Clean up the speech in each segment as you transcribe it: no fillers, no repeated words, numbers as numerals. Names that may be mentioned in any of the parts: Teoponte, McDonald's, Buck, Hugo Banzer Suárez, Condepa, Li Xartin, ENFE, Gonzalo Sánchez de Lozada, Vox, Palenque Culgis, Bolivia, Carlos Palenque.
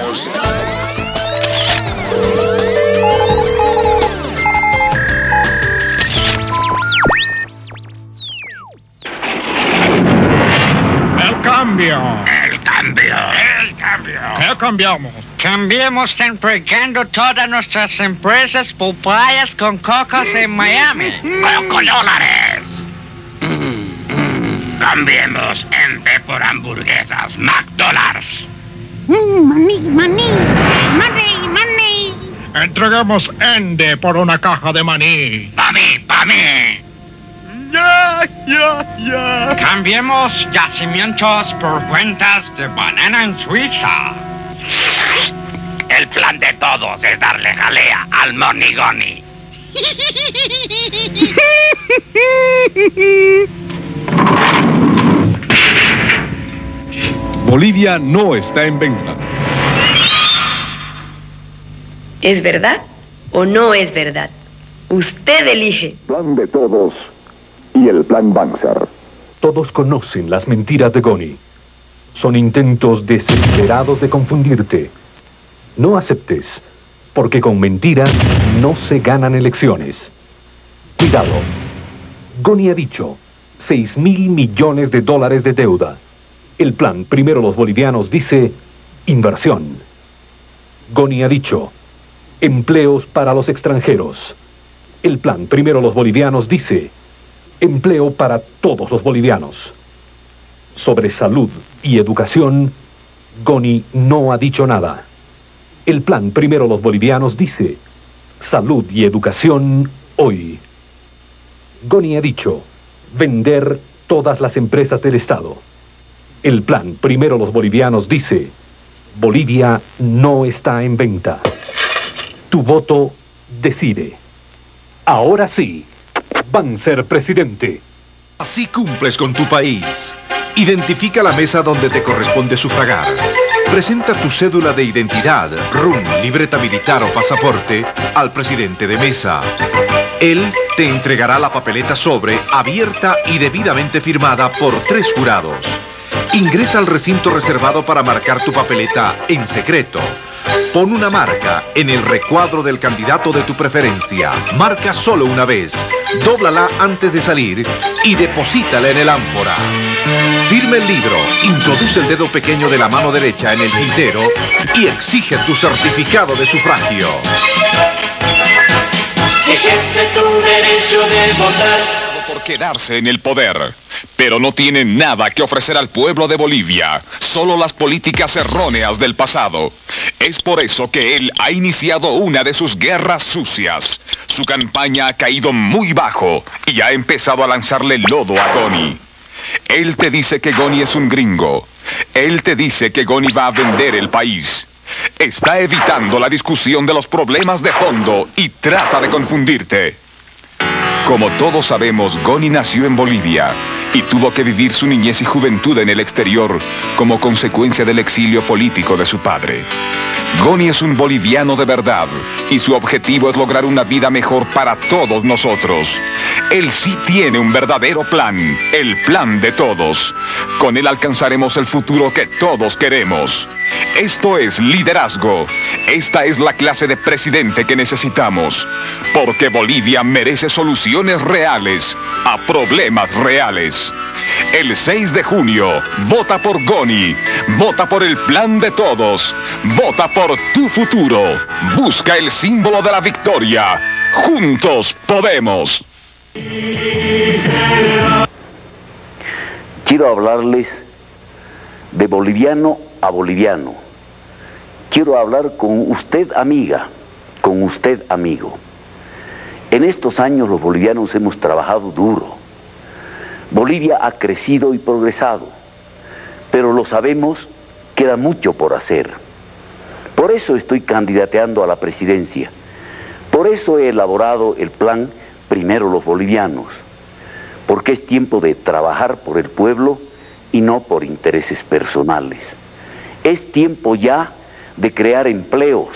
El cambio. El cambio. El cambio. ¿Qué cambiamos? Cambiamos entregando todas nuestras empresas popayas con cocos en Miami. ¡Cocodólares! Cambiemos ENFE por hamburguesas McDonald's. Money, money, money, money. Entreguemos ENFE por una caja de maní. Pa' mí, pa' mí. Ya, ya, ya. Cambiemos yacimientos por cuentas de banana en Suiza. El plan de todos es darle jalea al monigoni. Bolivia no está en venta. ¿Es verdad o no es verdad? Usted elige. Plan de todos y el plan Banzer. Todos conocen las mentiras de Goni. Son intentos desesperados de confundirte. No aceptes, porque con mentiras no se ganan elecciones. Cuidado. Goni ha dicho 6.000 millones de dólares de deuda. El plan Primero los Bolivianos dice inversión. Goni ha dicho empleos para los extranjeros. El plan Primero los Bolivianos dice empleo para todos los bolivianos. Sobre salud y educación, Goni no ha dicho nada. El plan Primero los Bolivianos dice salud y educación hoy. Goni ha dicho vender todas las empresas del Estado. El plan Primero los Bolivianos dice Bolivia no está en venta. Tu voto decide. Ahora sí, Banzer presidente. Así cumples con tu país. Identifica la mesa donde te corresponde sufragar. Presenta tu cédula de identidad, RUN, libreta militar o pasaporte al presidente de mesa. Él te entregará la papeleta sobre, abierta y debidamente firmada por 3 jurados. Ingresa al recinto reservado para marcar tu papeleta en secreto. Pon una marca en el recuadro del candidato de tu preferencia. Marca solo una vez, dóblala antes de salir y deposítala en el ámpora. Firma el libro, introduce el dedo pequeño de la mano derecha en el tintero y exige tu certificado de sufragio. Ejerce tu derecho de votar. Por quedarse en el poder, pero no tienen nada que ofrecer al pueblo de Bolivia, solo las políticas erróneas del pasado. Es por eso que él ha iniciado una de sus guerras sucias. Su campaña ha caído muy bajo y ha empezado a lanzarle lodo a Goni. Él te dice que Goni es un gringo. Él te dice que Goni va a vender el país. Está evitando la discusión de los problemas de fondo y trata de confundirte. Como todos sabemos, Goni nació en Bolivia y tuvo que vivir su niñez y juventud en el exterior como consecuencia del exilio político de su padre. Goni es un boliviano de verdad y su objetivo es lograr una vida mejor para todos nosotros. Él sí tiene un verdadero plan, el plan de todos. Con él alcanzaremos el futuro que todos queremos. Esto es liderazgo. Esta es la clase de presidente que necesitamos. Porque Bolivia merece soluciones reales a problemas reales. El 6 de junio, vota por Goni. Vota por el plan de todos. Vota por tu futuro. Busca el símbolo de la victoria. Juntos podemos. Quiero hablarles de boliviano a boliviano. Quiero hablar con usted, amiga, con usted, amigo. En estos años los bolivianos hemos trabajado duro. Bolivia ha crecido y progresado, pero lo sabemos, queda mucho por hacer. Por eso estoy candidateando a la presidencia. Por eso he elaborado el plan Primero los Bolivianos, porque es tiempo de trabajar por el pueblo y no por intereses personales. Es tiempo ya de crear empleos,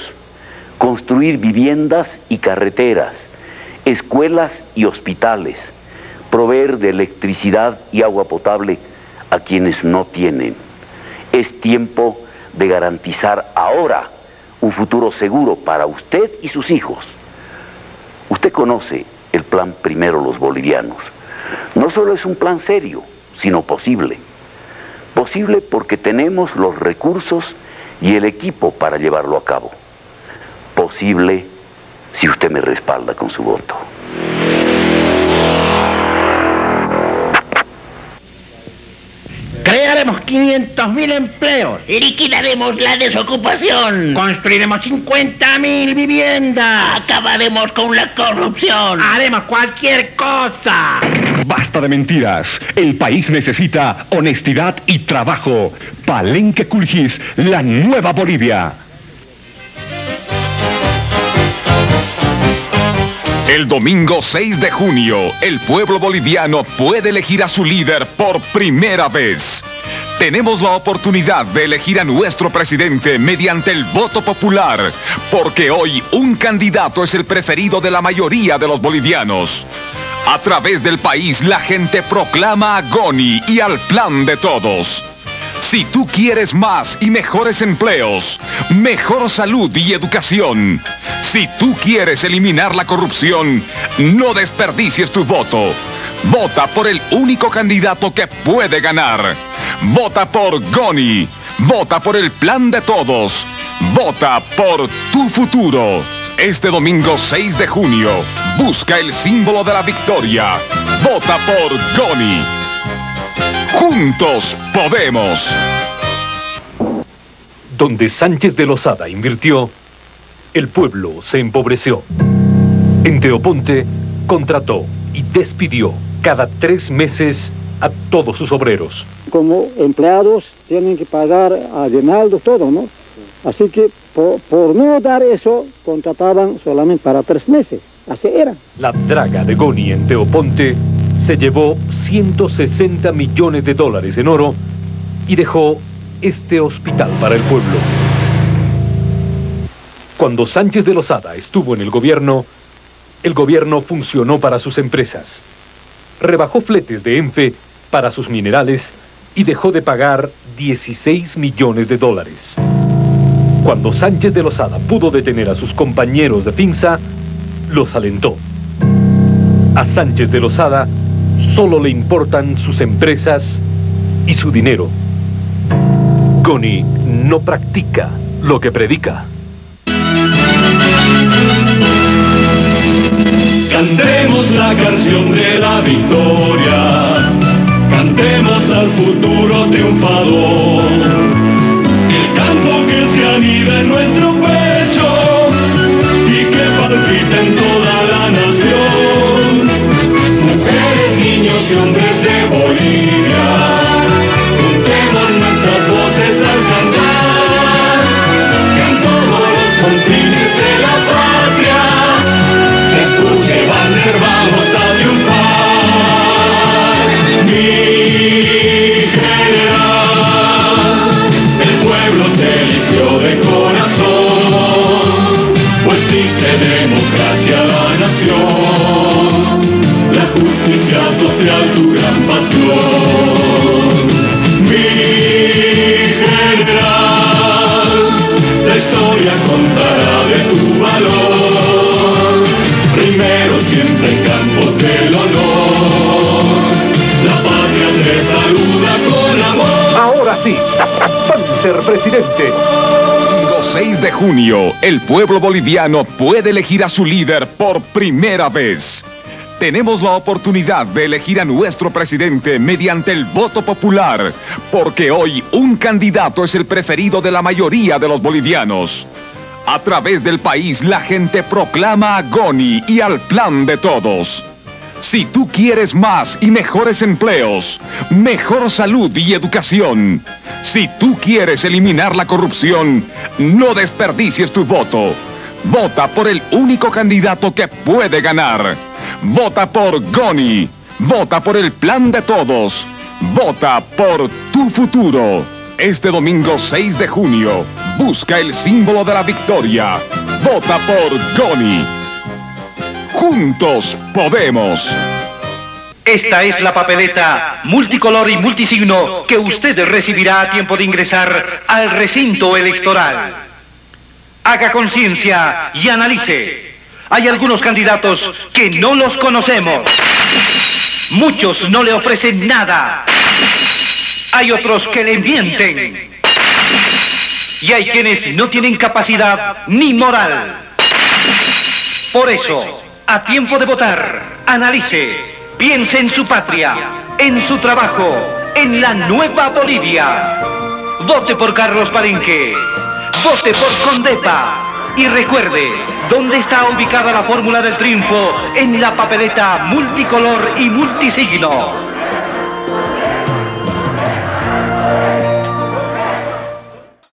construir viviendas y carreteras, escuelas y hospitales, proveer de electricidad y agua potable a quienes no tienen. Es tiempo de garantizar ahora un futuro seguro para usted y sus hijos. Usted conoce el plan Primero los Bolivianos. No solo es un plan serio, sino posible. Posible porque tenemos los recursos y el equipo para llevarlo a cabo. Posible si usted me respalda con su voto. Crearemos 500.000 empleos. Liquidaremos la desocupación. Construiremos 50.000 viviendas. Acabaremos con la corrupción. Haremos cualquier cosa. Basta de mentiras. El país necesita honestidad y trabajo. Palenque Culgis, la nueva Bolivia. El domingo 6 de junio, el pueblo boliviano puede elegir a su líder por primera vez. Tenemos la oportunidad de elegir a nuestro presidente mediante el voto popular, porque hoy un candidato es el preferido de la mayoría de los bolivianos. A través del país, la gente proclama a Goni y al plan de todos. Si tú quieres más y mejores empleos, mejor salud y educación. Si tú quieres eliminar la corrupción, no desperdicies tu voto. Vota por el único candidato que puede ganar. Vota por Goni. Vota por el plan de todos. Vota por tu futuro. Este domingo 6 de junio, busca el símbolo de la victoria. Vota por Goni. ¡Juntos podemos! Donde Sánchez de Lozada invirtió, el pueblo se empobreció. En Teoponte, contrató y despidió cada 3 meses a todos sus obreros. Como empleados tienen que pagar aguinaldo, todo, ¿no? Así que por no dar eso, contrataban solamente para 3 meses. Así era. La draga de Goni en Teoponte se llevó $160 millones en oro y dejó este hospital para el pueblo. Cuando Sánchez de Lozada estuvo en el gobierno funcionó para sus empresas. Rebajó fletes de ENFE para sus minerales y dejó de pagar $16 millones. Cuando Sánchez de Lozada pudo detener a sus compañeros de pinza, los alentó. A Sánchez de Lozada solo le importan sus empresas y su dinero. Goni no practica lo que predica. Cantemos la canción de la victoria. Cantemos al futuro triunfador. El canto que se anida en nuestro pecho y que palpita en toda la nación. Mujeres, niños y hombres de Bolivia, juntemos nuestras voces al cantar, que en todos los confines de la patria se escuche Banzer, vamos a triunfar. Mi general, el pueblo te eligió de corazón, pues diste democracia a la nación, la justicia social tu gran pasión. Mi general, la historia contará de tu valor, primero siempre en campos del honor, la patria te saluda con amor. Ahora sí, Banzer presidente. 6 de junio, el pueblo boliviano puede elegir a su líder por primera vez. Tenemos la oportunidad de elegir a nuestro presidente mediante el voto popular, porque hoy un candidato es el preferido de la mayoría de los bolivianos. A través del país, la gente proclama a Goni y al plan de todos. Si tú quieres más y mejores empleos, mejor salud y educación. Si tú quieres eliminar la corrupción, no desperdicies tu voto. Vota por el único candidato que puede ganar. Vota por Goni. Vota por el plan de todos. Vota por tu futuro. Este domingo 6 de junio, busca el símbolo de la victoria. Vota por Goni. Juntos podemos. Esta es la papeleta multicolor y multisigno que usted recibirá a tiempo de ingresar al recinto electoral. Haga conciencia y analice. Hay algunos candidatos que no los conocemos. Muchos no le ofrecen nada. Hay otros que le mienten. Y hay quienes no tienen capacidad ni moral. Por eso, a tiempo de votar, analice. Piense en su patria, en su trabajo, en la nueva Bolivia. Vote por Carlos Palenque, vote por Condepa. Y recuerde, ¿dónde está ubicada la fórmula del triunfo en la papeleta multicolor y multisigno?